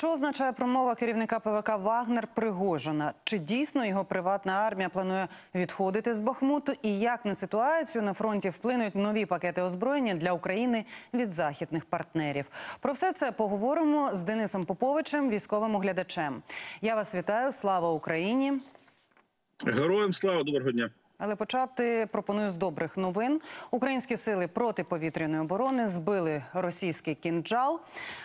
Що означає промова керівника ПВК «Вагнер» Пригожина? Чи дійсно його приватна армія планує відходити з Бахмуту? І як на ситуацію на фронті вплинуть нові пакети озброєння для України від західних партнерів? Про все це поговоримо з Денисом Поповичем, військовим оглядачем. Я вас вітаю. Слава Україні! Героям слава! Доброго дня! Але почати пропоную з добрих новин. Українські сили протиповітряної оборони збили російський «Кінжал».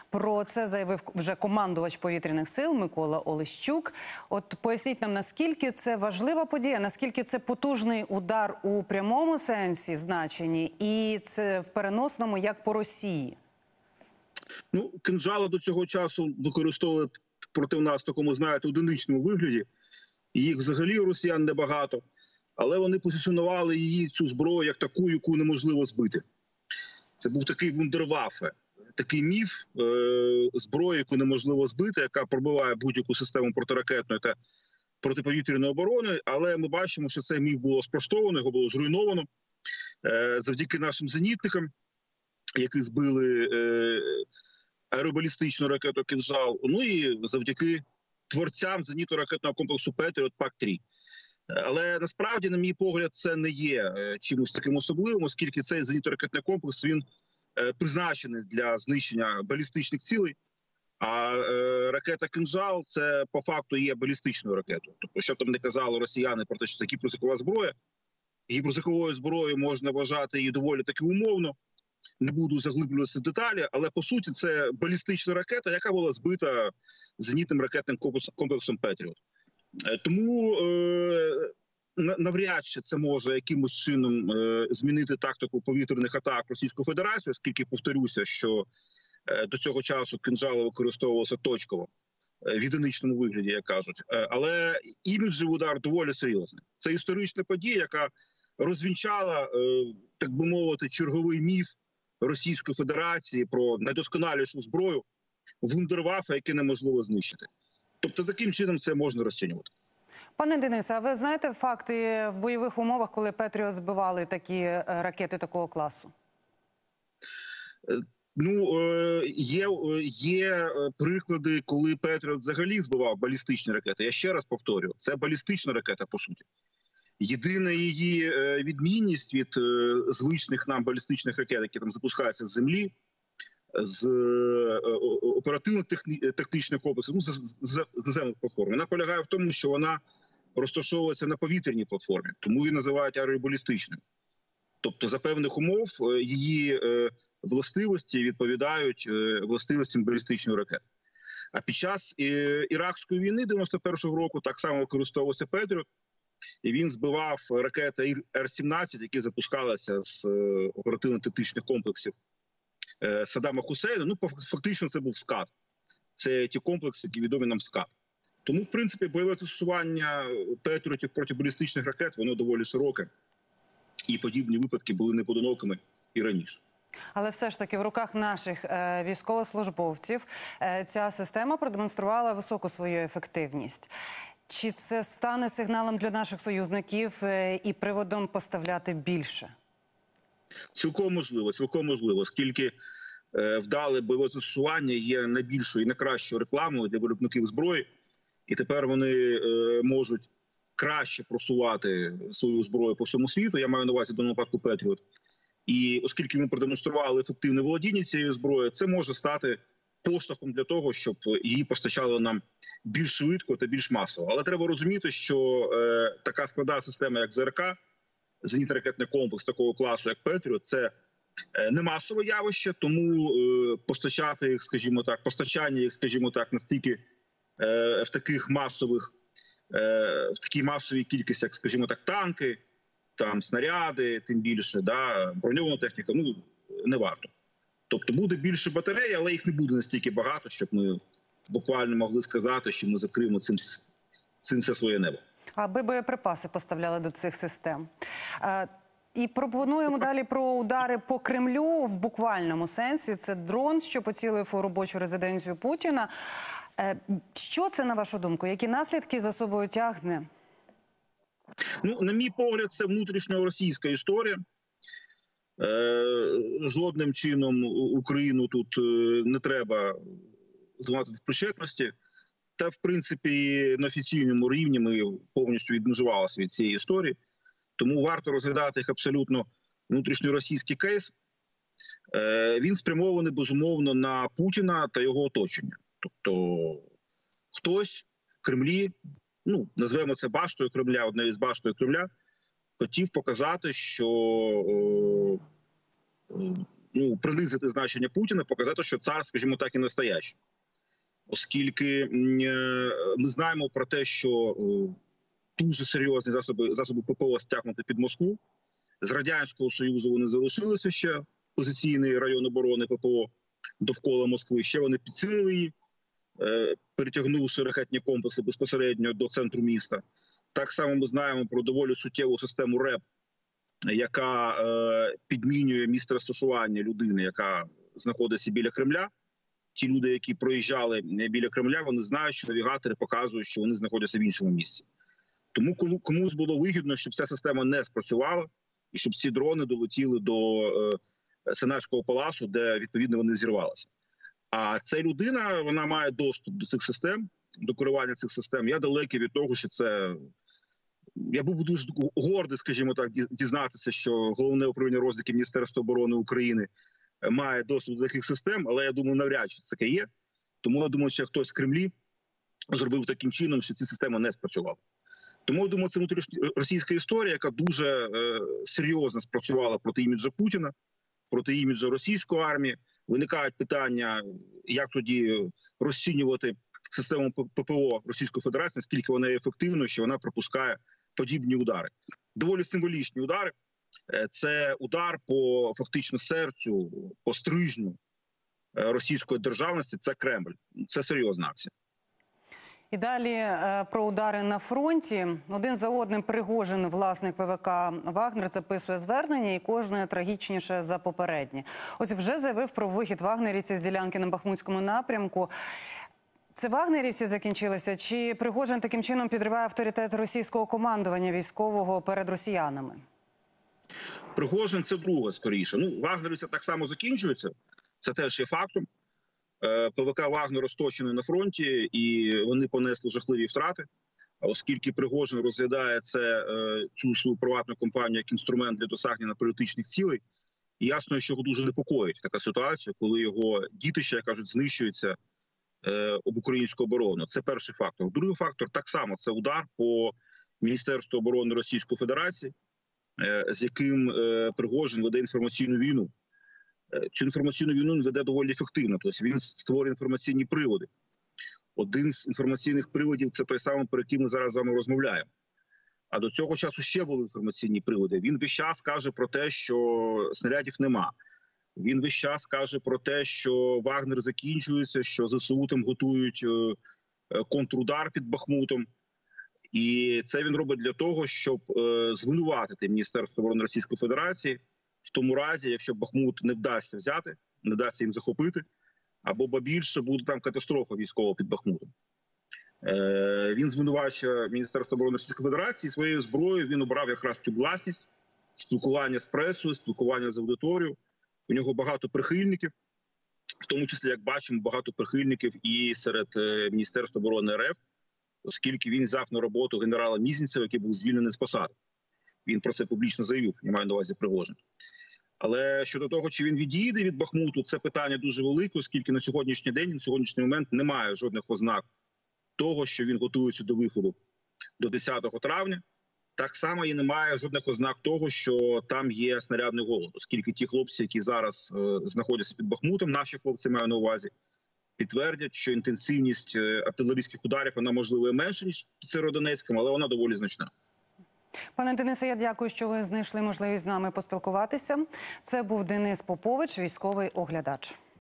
Про це заявив вже командувач повітряних сил Микола Олещук. От поясніть нам, наскільки це важлива подія, наскільки це потужний удар у прямому сенсі значенні і це в переносному, як по Росії? Ну, «Кінжала» до цього часу використовували проти нас в такому, знаєте, одиничному вигляді. Їх взагалі росіян небагато. Але вони позиціонували її, цю зброю, як таку, яку неможливо збити. Це був такий вундерваффе, такий міф зброї, яку неможливо збити, яка пробиває будь-яку систему протиракетної та протиповітряної оборони. Але ми бачимо, що цей міф було спростовано, його було зруйновано завдяки нашим зенітникам, які збили аеробалістичну ракету «Кінжал», ну і завдяки творцям зенітно-ракетного комплексу «Патріот ПАК-3». Але насправді, на мій погляд, це не є чимось таким особливим, оскільки цей зенітно-ракетний комплекс, він призначений для знищення балістичних цілей, а ракета «Кінжал» – це по факту є балістичною ракетою. Тобто, що там не казали росіяни про те, що це гіперзвукова зброя, гіперзвуковою зброєю можна вважати її доволі таки умовно, не буду заглиблюватися в деталі, але по суті це балістична ракета, яка була збита зенітним ракетним комплексом «Патріот». Тому навряд чи це може якимось чином змінити тактику повітряних атак Російської Федерації, оскільки, повторюся, що до цього часу «Кінжали» використовувалися точково, в єдиничному вигляді, як кажуть. Але іміджевий удар доволі серйозний. Це історична подія, яка розвінчала, так би мовити, черговий міф Російської Федерації про найдосконалішу зброю вундерваффе, яке неможливо знищити. Тобто таким чином це можна розцінювати. Пане Денисе, а ви знаєте факти в бойових умовах, коли «Патріот» збивали такі ракети такого класу? Ну, є приклади, коли «Патріот» взагалі збивав балістичні ракети. Я ще раз повторю, це балістична ракета, по суті. Єдина її відмінність від звичних нам балістичних ракет, які там запускаються з землі, з оперативно-тактичного комплексу, ну, з наземних платформ. Вона полягає в тому, що вона розташовується на повітряній платформі, тому її називають аеробалістичною. Тобто за певних умов її властивості відповідають властивостям балістичної ракети. А під час Іракської війни 91-го року так само використовувався «Патріот», і він збивав ракети Р-17, які запускалися з оперативно-тактичних комплексів Саддама Хусейна. Ну, фактично це був СКАД. Це ті комплекси, які відомі нам СКАД. Тому, в принципі, бойове застосування «Патріотів» проти балістичних ракет, воно доволі широке. І подібні випадки були неподинокими і раніше. Але все ж таки в руках наших військовослужбовців ця система продемонструвала високу свою ефективність. Чи це стане сигналом для наших союзників і приводом поставляти більше? Цілком можливо, оскільки вдале бойове застосування є найбільшою і найкращою рекламою для виробників зброї, і тепер вони можуть краще просувати свою зброю по всьому світу, я маю на увазі в даному випадку «Патріот». І оскільки ми продемонстрували ефективне володіння цією зброєю, це може стати поштовхом для того, щоб її постачали нам більш швидко та більш масово. Але треба розуміти, що така складна система, як ЗРК, зенітно-ракетний комплекс такого класу, як «Патріот», це не масове явище, тому постачати їх, скажімо так, постачання їх, скажімо так, настільки в таких масових, в такій масовій кількості, як, скажімо так, танки, там снаряди, тим більше, да, броньована техніка, ну, не варто. Тобто буде більше батарей, але їх не буде настільки багато, щоб ми буквально могли сказати, що ми закриємо цим все своє небо. Аби боєприпаси поставляли до цих систем. І пропонуємо далі про удари по Кремлю в буквальному сенсі. Це дрон, що поцілив у робочу резиденцію Путіна. Що це, на вашу думку? Які наслідки за собою тягне? Ну, на мій погляд, це внутрішньоросійська історія. Жодним чином Україну тут не треба звинуватити в причетності. Та, в принципі, на офіційному рівні ми повністю відмежувалися від цієї історії. Тому варто розглядати їх абсолютно внутрішньоросійський кейс. Він спрямований, безумовно, на Путіна та його оточення. Тобто хтось в Кремлі, назвемо це баштою Кремля, одне із баштою Кремля, хотів показати, що принизити значення Путіна, показати, що цар, скажімо так, і настоящий. Оскільки ми знаємо про те, що дуже серйозні засоби ППО стягнути під Москву. З Радянського Союзу вони залишилися ще, позиційний район оборони ППО довкола Москви. Ще вони підсилили її, перетягнувши ракетні комплекси безпосередньо до центру міста. Так само ми знаємо про доволі суттєву систему РЕБ, яка підмінює місце розташування людини, яка знаходиться біля Кремля. Ті люди, які проїжджали біля Кремля, вони знають, що навігатори показують, що вони знаходяться в іншому місці. Тому комусь було вигідно, щоб ця система не спрацювала, і щоб ці дрони долетіли до Сенатського палацу, де, відповідно, вони зірвалися. А ця людина, вона має доступ до цих систем, до керування цих систем. Я далекий від того, що це... Я був дуже гордий, скажімо так, дізнатися, що Головне управління розвідки Міністерства оборони України має доступ до таких систем, але я думаю, навряд чи це є. Тому я думаю, що хтось в Кремлі зробив таким чином, що ці системи не спрацювали. Тому, я думаю, це російська історія, яка дуже серйозно спрацювала проти іміджа Путіна, проти іміджа російської армії. Виникають питання, як тоді розцінювати систему ППО Російської Федерації, наскільки вона є ефективною, що вона пропускає подібні удари. Доволі символічні удари. Це удар по, фактично, серцю, по стрижню російської державності. Це Кремль. Це серйозна акція. І далі про удари на фронті. Один за одним Пригожин, власник ПВК «Вагнер», записує звернення, і кожне трагічніше за попереднє. Ось вже заявив про вихід вагнерівців з ділянки на Бахмутському напрямку. Це вагнерівці закінчилися? Чи Пригожин таким чином підриває авторитет російського командування військового перед росіянами? Пригожин – це друге, скоріше. Вагнерівці так само закінчуються. Це теж є фактом. ПВК «Вагнер» розточений на фронті, і вони понесли жахливі втрати. А оскільки Пригожин розглядає цю свою приватну компанію як інструмент для досягнення політичних цілей, ясно, що його дуже непокоїть така ситуація, коли його дітища, як кажуть, знищуються об українську оборону. Це перший фактор. Другий фактор – так само це удар по Міністерству оборони Російської Федерації, з яким Пригожин веде інформаційну війну. Цю інформаційну війну веде доволі ефективно, тобто він створює інформаційні приводи. Один з інформаційних приводів – це той самий, про який ми зараз з вами розмовляємо. А до цього часу ще були інформаційні приводи. Він весь час каже про те, що снарядів нема. Він весь час каже про те, що Вагнер закінчується, що ЗСУ там готують контрудар під Бахмутом. І це він робить для того, щоб звинуватити Міністерство оборони Російської Федерації в тому разі, якщо Бахмут не вдасться взяти, не вдасться їм захопити, або більше буде там катастрофа військова під Бахмутом. Він звинувачує Міністерство оборони Російської Федерації, своєю зброєю він обрав якраз цю власність, спілкування з пресою, спілкування з аудиторією. У нього багато прихильників, в тому числі, як бачимо, багато прихильників і серед Міністерства оборони РФ, оскільки він взяв на роботу генерала Мізінцева, який був звільнений з посади. Він про це публічно заявив, я маю на увазі Пригожин. Але щодо того, чи він відійде від Бахмуту, це питання дуже велике, оскільки на сьогоднішній день, на сьогоднішній момент немає жодних ознак того, що він готується до виходу до 10 травня. Так само і немає жодних ознак того, що там є снарядний голод, оскільки ті хлопці, які зараз знаходяться під Бахмутом, наші хлопці, маю на увазі, підтвердять, що інтенсивність артилерійських ударів, вона, можливо, менша, ніж під Сєвєродонецьком, але вона доволі значна. Пане Денисе, я дякую, що ви знайшли можливість з нами поспілкуватися. Це був Денис Попович, військовий оглядач.